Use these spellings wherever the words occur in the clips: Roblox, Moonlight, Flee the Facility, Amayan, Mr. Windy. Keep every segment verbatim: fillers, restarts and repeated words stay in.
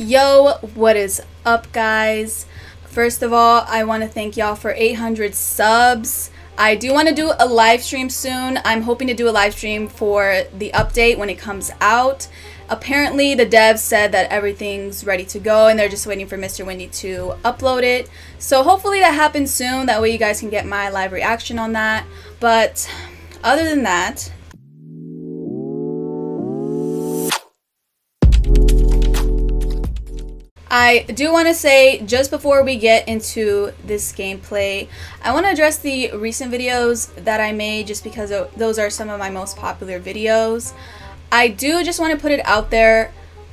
Yo, what is up, guys? First of all, I want to thank y'all for eight hundred subs. I do want to do a live stream soon. I'm hoping to do a live stream for the update when it comes out. Apparently, the devs said that everything's ready to go and they're just waiting for Mister Windy to upload it. So hopefully that happens soon. That way you guys can get my live reaction on that. But other than that, I do want to say, just before we get into this gameplay, I want to address the recent videos that I made just because those are some of my most popular videos. I do just want to put it out there.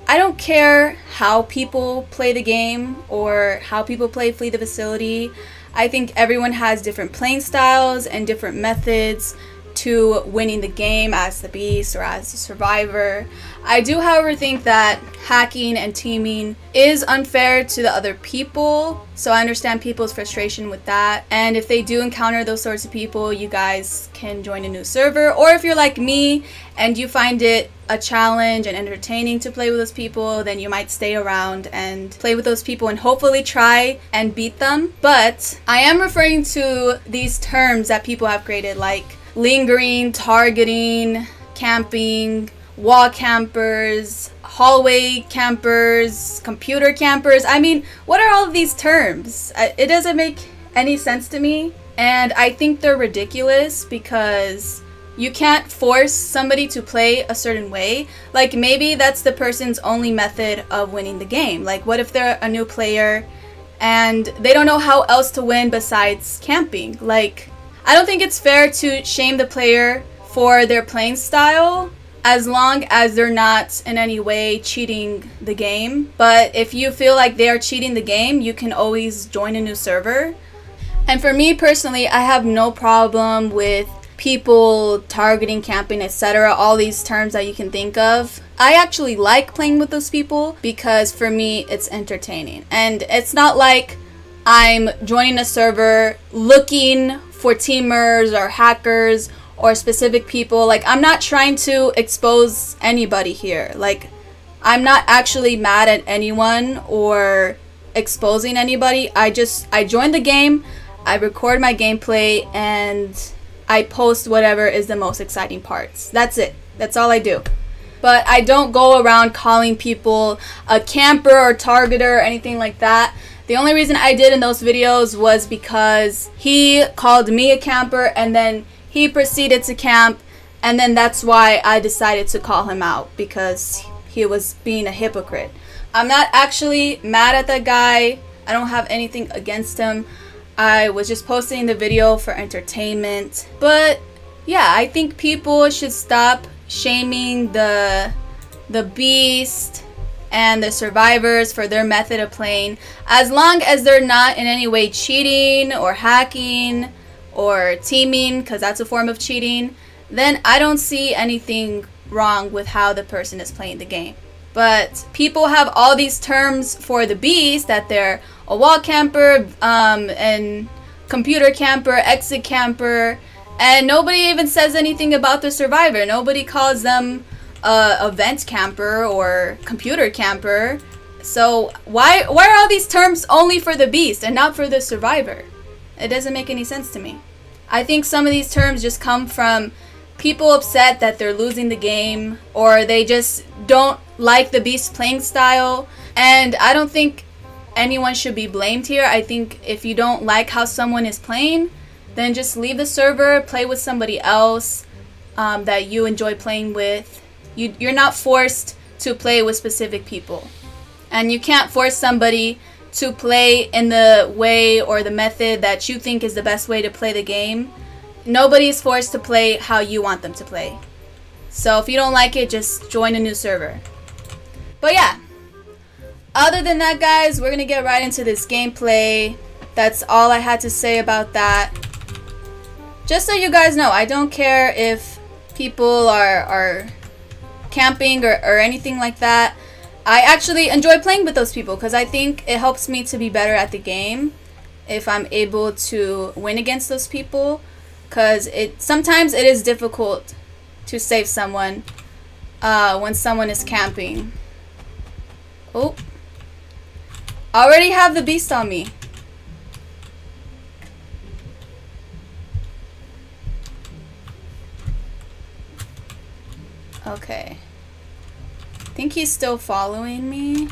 I don't care how people play the game or how people play Flee the Facility. I think everyone has different playing styles and different methods to winning the game as the beast or as the survivor. I do, however, think that hacking and teaming is unfair to the other people, so I understand people's frustration with that. And if they do encounter those sorts of people, you guys can join a new server, or if you're like me and you find it a challenge and entertaining to play with those people, then you might stay around and play with those people and hopefully try and beat them. But I am referring to these terms that people have created, like lingering, targeting, camping, wall campers, hallway campers, computer campers. I mean, what are all of these terms? It doesn't make any sense to me. And I think they're ridiculous because you can't force somebody to play a certain way. Like, maybe that's the person's only method of winning the game. Like, what if they're a new player and they don't know how else to win besides camping? Like, I don't think it's fair to shame the player for their playing style as long as they're not in any way cheating the game. But if you feel like they are cheating the game, you can always join a new server. And for me personally, I have no problem with people targeting, camping, et cetera, all these terms that you can think of. I actually like playing with those people because for me, it's entertaining. And it's not like I'm joining a server looking for teamers or hackers or specific people. Like, I'm not trying to expose anybody here. Like, I'm not actually mad at anyone or exposing anybody. I just, I join the game, I record my gameplay, and I post whatever is the most exciting parts. That's it. That's all I do. But I don't go around calling people a camper or targeter or anything like that. The only reason I did in those videos was because he called me a camper and then he proceeded to camp, and then that's why I decided to call him out, because he was being a hypocrite. I'm not actually mad at that guy. I don't have anything against him. I was just posting the video for entertainment. But yeah, I think people should stop shaming the the beast and the survivors for their method of playing, as long as they're not in any way cheating or hacking or teaming, because that's a form of cheating. Then I don't see anything wrong with how the person is playing the game. But people have all these terms for the beast, that they're a wall camper, um, and computer camper, exit camper, and nobody even says anything about the survivor. Nobody calls them Uh, a vent camper or computer camper. So why why are all these terms only for the beast and not for the survivor? It doesn't make any sense to me. I think some of these terms just come from people upset that they're losing the game, or they just don't like the beast's playing style. And I don't think anyone should be blamed here. I think if you don't like how someone is playing, then just leave the server, play with somebody else um, that you enjoy playing with. You, you're not forced to play with specific people. And you can't force somebody to play in the way or the method that you think is the best way to play the game. Nobody's forced to play how you want them to play. So if you don't like it, just join a new server. But yeah, other than that, guys, we're gonna get right into this gameplay. That's all I had to say about that. Just so you guys know, I don't care if people are... are camping or, or anything like that. I actually enjoy playing with those people because I think it helps me to be better at the game if I'm able to win against those people, because it sometimes it is difficult to save someone uh, when someone is camping. Oh, I already have the beast on me. Okay. I think he's still following me.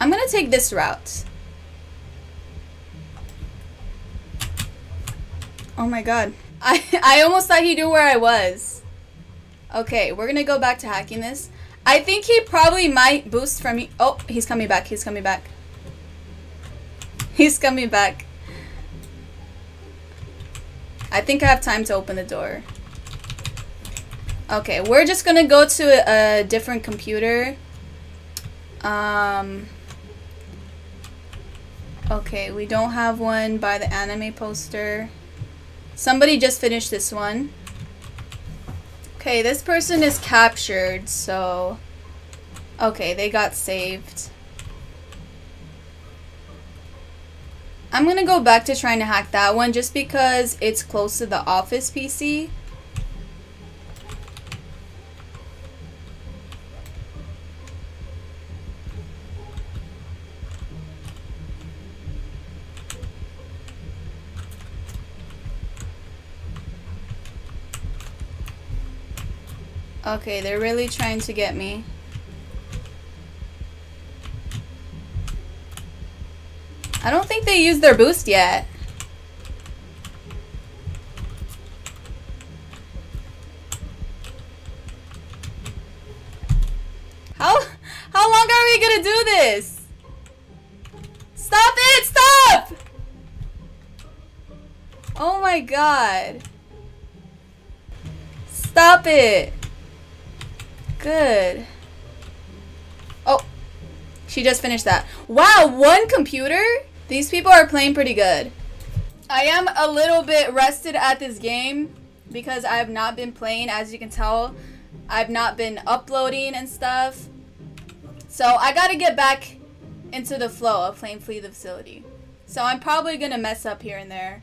I'm gonna take this route. Oh my god. I, I almost thought he knew where I was. Okay, we're gonna go back to hacking this. I think he probably might boost from me. Oh, he's coming back. He's coming back. He's coming back. I think I have time to open the door. Okay, we're just gonna go to a, a different computer. Um... Okay, we don't have one by the anime poster. Somebody just finished this one. Okay, this person is captured, so... Okay, they got saved. I'm gonna go back to trying to hack that one just because it's close to the office P C. Okay, they're really trying to get me. I don't think they used their boost yet. How, how long are we gonna do this? Stop it! Stop! Oh my god. Stop it. Good. Oh, she just finished that. Wow, one computer? These people are playing pretty good. I am a little bit rested at this game because I have not been playing. As you can tell, I've not been uploading and stuff. So I gotta get back into the flow of playing Flee the Facility. So I'm probably gonna mess up here and there.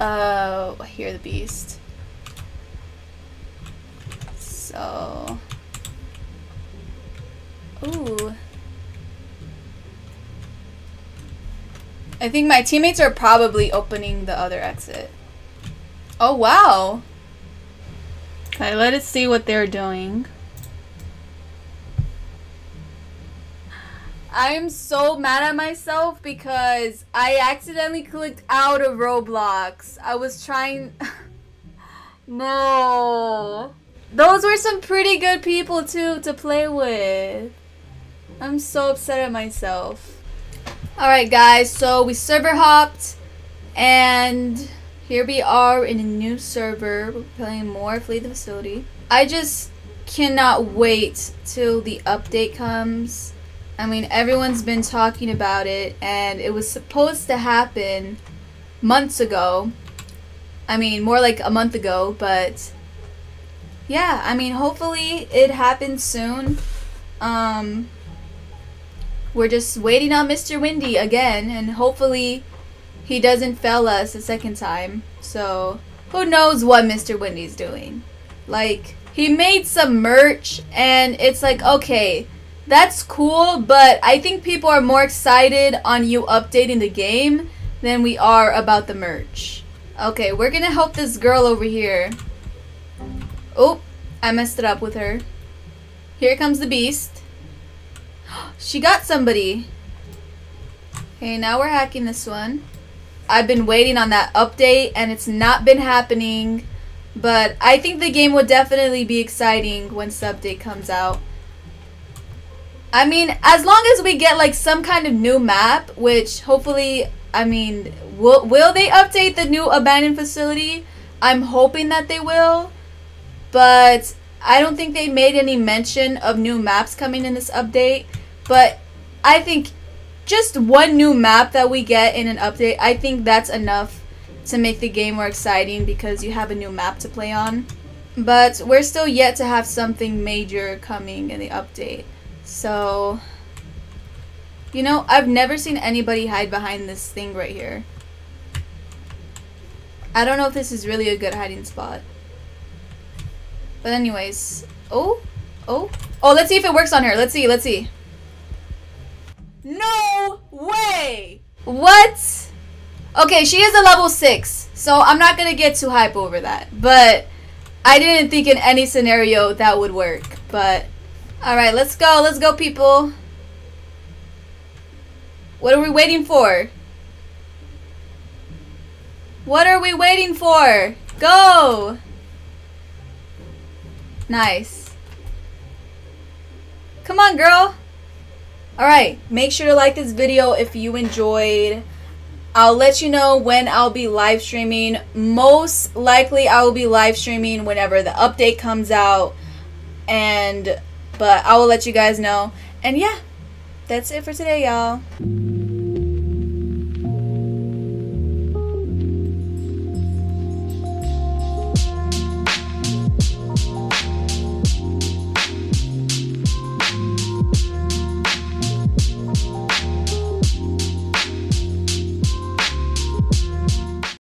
Oh, I hear the beast. So... Ooh. I think my teammates are probably opening the other exit. Oh, wow. Okay, let us see what they're doing. I am so mad at myself because I accidentally clicked out of Roblox. I was trying... No. Those were some pretty good people, too, to play with. I'm so upset at myself. Alright guys, so we server hopped and here we are in a new server. We're playing more Flee the Facility. I just cannot wait till the update comes. I mean, everyone's been talking about it and it was supposed to happen months ago. I mean, more like a month ago, but yeah, I mean, hopefully it happens soon. Um... We're just waiting on Mister Windy again, and hopefully he doesn't fail us a second time. So, who knows what Mister Windy's doing. Like, he made some merch, and it's like, okay, that's cool, but I think people are more excited on you updating the game than we are about the merch. Okay, we're gonna help this girl over here. Oh, I messed it up with her. Here comes the beast. She got somebody. Okay, now we're hacking this one. I've been waiting on that update and it's not been happening, but I think the game will definitely be exciting once the update comes out. I mean, as long as we get like some kind of new map, which hopefully, I mean, will, will they update the new abandoned facility? I'm hoping that they will, but I don't think they made any mention of new maps coming in this update, but I think just one new map that we get in an update, I think that's enough to make the game more exciting because you have a new map to play on. But we're still yet to have something major coming in the update. So, you know, I've never seen anybody hide behind this thing right here. I don't know if this is really a good hiding spot. But anyways, oh, oh, oh, let's see if it works on her. Let's see, let's see. No way! What? Okay, she is a level six, so I'm not gonna get too hype over that. But I didn't think in any scenario that would work. But alright, let's go. Let's go, people. What are we waiting for? What are we waiting for? Go! Nice. Come on, girl. Alright, make sure to like this video if you enjoyed. I'll let you know when I'll be live streaming. Most likely I will be live streaming whenever the update comes out. And but I will let you guys know. And yeah, that's it for today, y'all.